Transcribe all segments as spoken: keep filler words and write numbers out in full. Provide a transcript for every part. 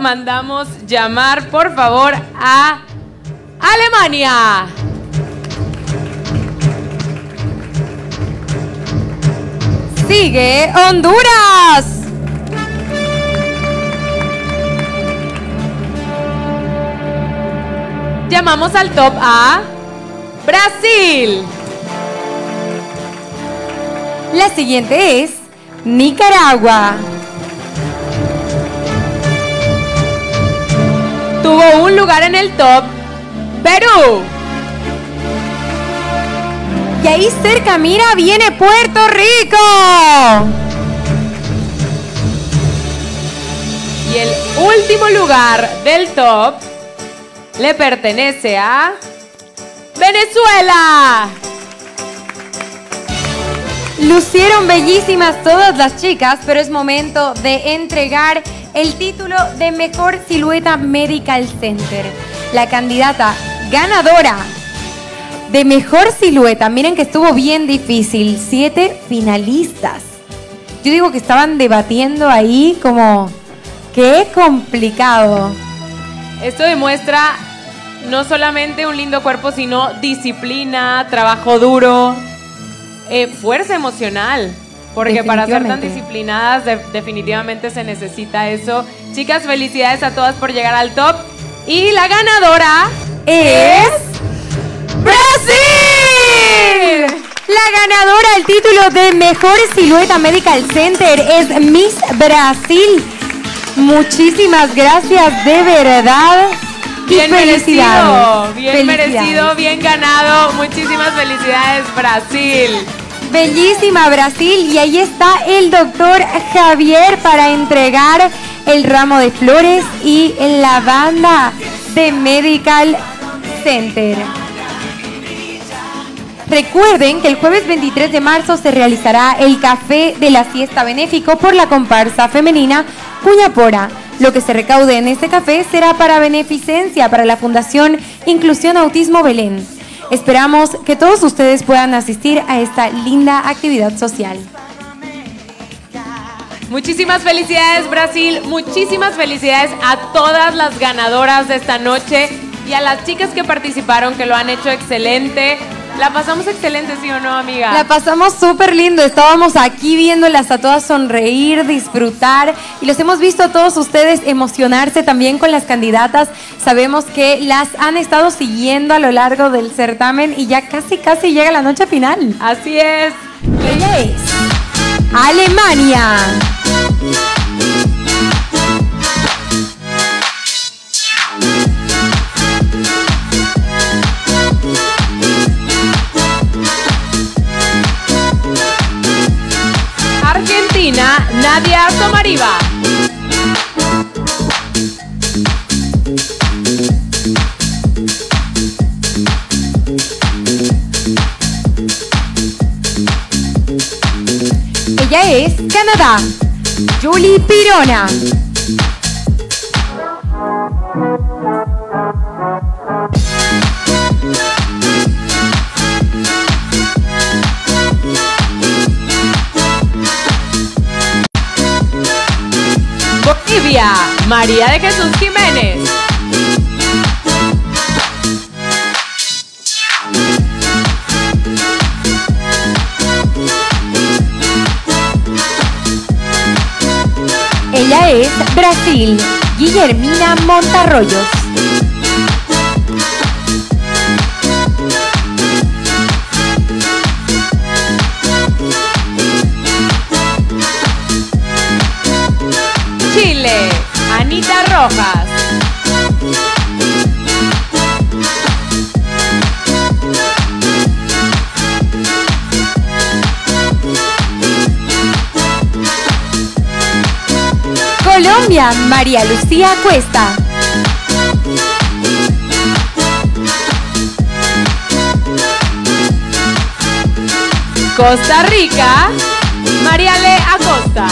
Mandamos llamar, por favor, a Alemania. Sigue Honduras. Llamamos al top a Brasil. La siguiente es Nicaragua. Tuvo un lugar en el top, Perú. Y ahí cerca, mira, viene Puerto Rico. Y el último lugar del top le pertenece a Venezuela. Lucieron bellísimas todas las chicas, pero es momento de entregar el título de Mejor Silueta Medical Center. La candidata ganadora de Mejor Silueta, miren que estuvo bien difícil, siete finalistas. Yo digo que estaban debatiendo ahí como, qué complicado. Esto demuestra no solamente un lindo cuerpo, sino disciplina, trabajo duro, eh, fuerza emocional. Porque para ser tan disciplinadas de, definitivamente se necesita eso. Chicas, felicidades a todas por llegar al top. Y la ganadora es... ¡Brasil! La ganadora del título de Mejor Silueta Medical Center es Miss Brasil. Muchísimas gracias, de verdad. Bien merecido, bien merecido, bien ganado. Muchísimas felicidades, Brasil. Bellísima Brasil, y ahí está el doctor Javier para entregar el ramo de flores y la banda de Medical Center. Recuerden que el jueves veintitrés de marzo se realizará el Café de la Siesta benéfico por la comparsa femenina Cuñapora. Lo que se recaude en este café será para beneficencia para la Fundación Inclusión Autismo Belén. Esperamos que todos ustedes puedan asistir a esta linda actividad social. Muchísimas felicidades, Brasil. Muchísimas felicidades a todas las ganadoras de esta noche y a las chicas que participaron, que lo han hecho excelente. La pasamos excelente, ¿sí o no, amiga? La pasamos súper lindo. Estábamos aquí viéndolas a todas sonreír, disfrutar. Y los hemos visto a todos ustedes emocionarse también con las candidatas. Sabemos que las han estado siguiendo a lo largo del certamen y ya casi, casi llega la noche final. Así es. Ella es Alemania. Nadia Arcamariva. Ella es Canadá, Julie Pirona. María de Jesús Jiménez. Ella es Brasil, Guilhermina Montarroyos. Rojas. Colombia, María Lucía Cuesta. Costa Rica, María Le Acosta.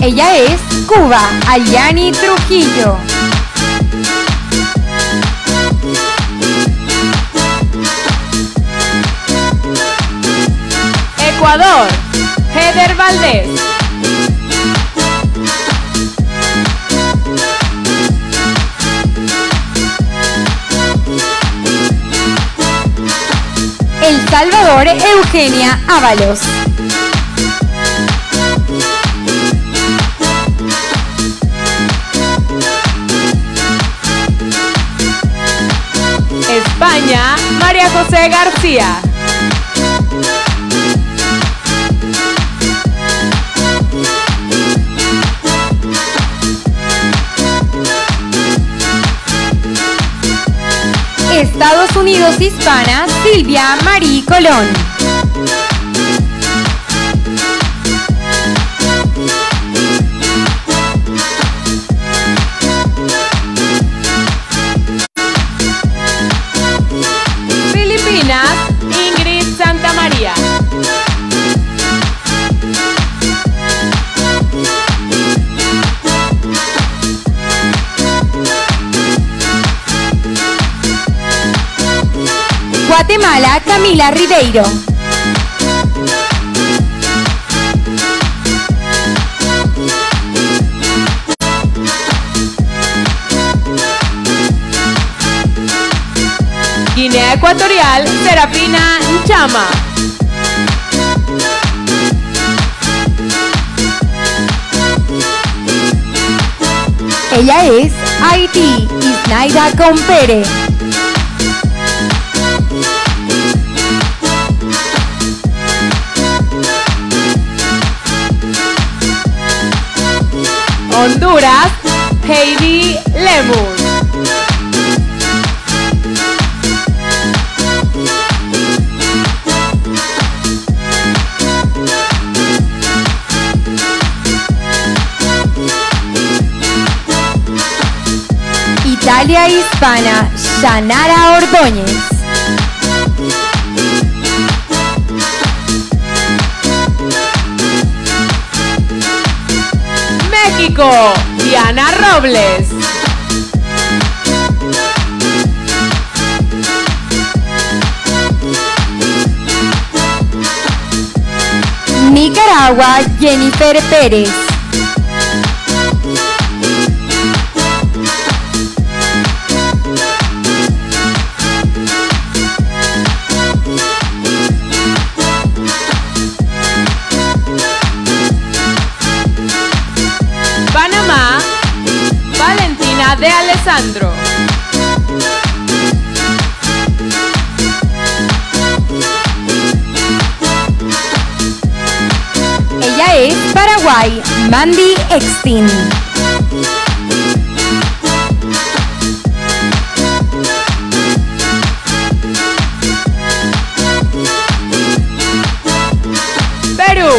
Ella es Cuba, Ayani Trujillo. Ecuador, Héder Valdés. El Salvador, Eugenia Ávalos. España, María José García. Estados Unidos Hispana, Silvia Marí Colón. Filipinas, Ingrid Santa María. Guatemala, Camila Ribeiro. Guinea Ecuatorial, Serapina Chama. Ella es Haití, Isnaida Compere. Honduras, Heidi Lemus. Italia Hispana, Sanara Ordóñez. Diana Robles. Nicaragua, Jennifer Pérez. De Alessandro. Ella es Paraguay, Mandy Extin. Perú,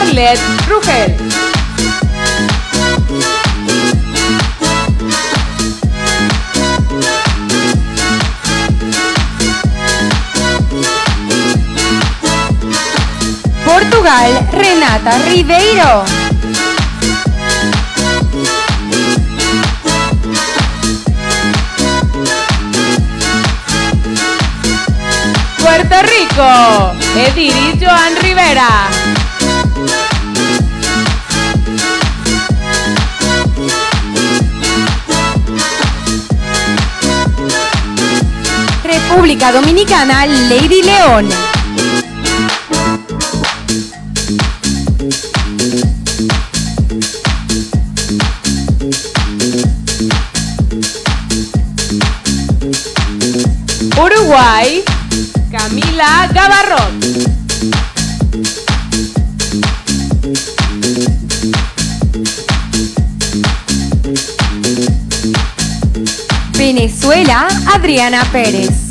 Arlette Rujel. Portugal, Renata Ribeiro. Puerto Rico, Ediris Joan Rivera. República Dominicana, Lady León. Uruguay, Camila Gavarrón. Venezuela, Adriana Pérez.